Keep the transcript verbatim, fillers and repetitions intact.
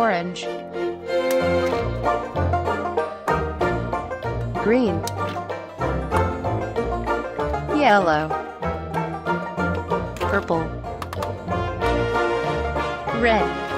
orange, green, yellow, purple, red.